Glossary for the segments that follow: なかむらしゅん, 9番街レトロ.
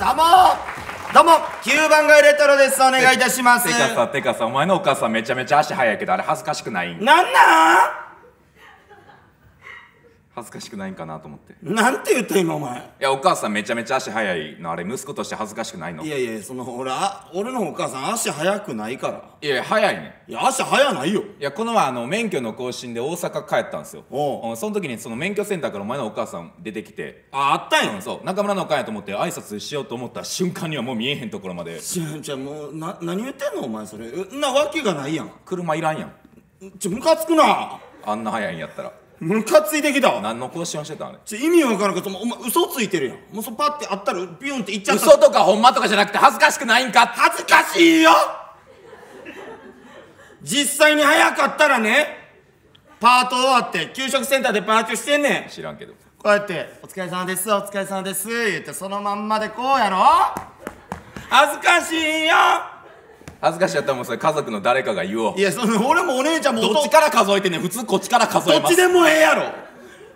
どうも9番街レトロです。お願いいたします。てかさお前のお母さんめちゃめちゃ足速いけど、あれ恥ずかしくないん？なんなん恥ずかしくないんかなと思って。なんて言った今お前。いや、お母さんめちゃめちゃ足速いのあれ息子として恥ずかしくないの？いやいや、その俺のお母さん足速くないから。いやいや速いね。いや足速ないよ。いや、この前免許の更新で大阪帰ったんですよ。その時にその免許センターからお前のお母さん出てきて、あったんや。そう、中村のお母やと思って挨拶しようと思った瞬間にはもう見えへんところまで。じゃもう何言ってんのお前。それなわけがないやん。車いらんやん。ムカつくな、あんな速いんやったら。ムカついてきたわ。何の更新をしてたの？意味わからんけど、お前嘘ついてるやん。もうそパッてあったらビュンっていっちゃった。嘘とかほんまとかじゃなくて恥ずかしくないんか？恥ずかしいよ実際に早かったらね、パート終わって給食センターでパートしてんねん。知らんけど、こうやって「お疲れ様です、お疲れ様です」言ってそのまんまでこうやろ。恥ずかしいよ。恥ずかしやったらもうそれ家族の誰かが言おう。いや、その俺もお姉ちゃんもどっちから数えてね。普通こっちから数えます。どっちでもええやろ。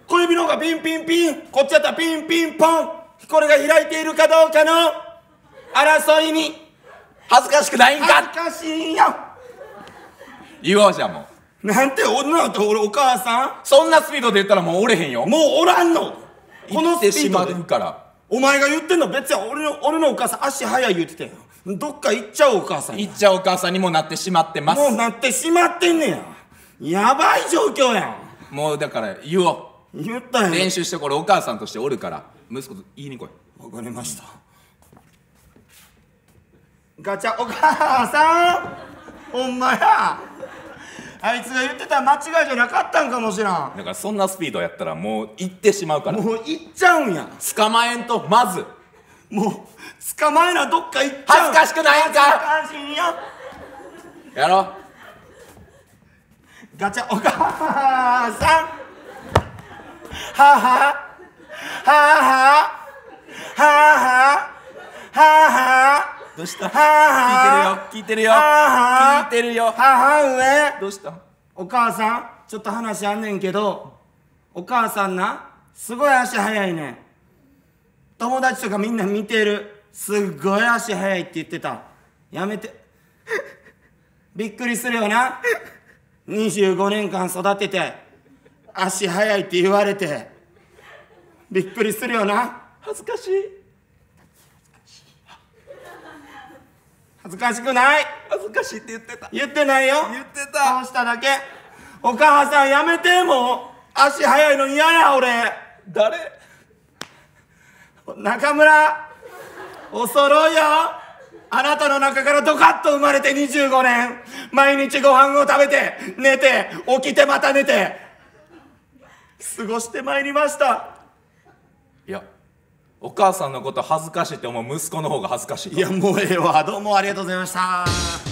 小指の方がピンピンピン、こっちやったらピンピンポン。これが開いているかどうかの争いに恥ずかしくないんか？恥ずかしいよ。言おうじゃんもう。なんて女って俺お母さんそんなスピードで言ったらもうおれへんよ。もうおらんのこのスピードで。言ってしまうから。お前が言ってんの別に俺のお母さん足速い言ってたよ。どっか行っちゃうお母さん。行っちゃうお母さんにもなってしまってます。もうなってしまってんねや。やばい状況やん。もうだから言おう。言ったよ。練習して、これお母さんとしておるから息子と言いに来い。わかりました。ガチャ。お母さんほんまや、あいつが言ってた間違いじゃなかったんかもしらん。だからそんなスピードやったらもう行ってしまうから。もう行っちゃうんや。捕まえんと。まずもう捕まえな。どっか行っちゃう。恥ずかしくないんか？恥ずかしいよ。やろう。ガチャ。お母さんはははははははは。どうした？聞いてるよ。聞いてるよ。聞いてるよ。母上。どうした？お母さんちょっと話あんねんけど、お母さんなすごい足速いねん。友達とかみんな見てる。すっごい足速いって言ってた。やめてびっくりするよな。25年間育てて足速いって言われてびっくりするよな。恥ずかしい。恥ずかしくない。恥ずかしいって言ってた。言ってないよ。言ってた。そうしただけ。お母さんやめて。もう足速いの嫌や俺。誰？中村、おそろいよ。あなたの中からドカッと生まれて25年、毎日ご飯を食べて寝て起きてまた寝て過ごしてまいりました。いや、お母さんのこと恥ずかしいって思う息子の方が恥ずかしい。いやもうええわ。どうもありがとうございました。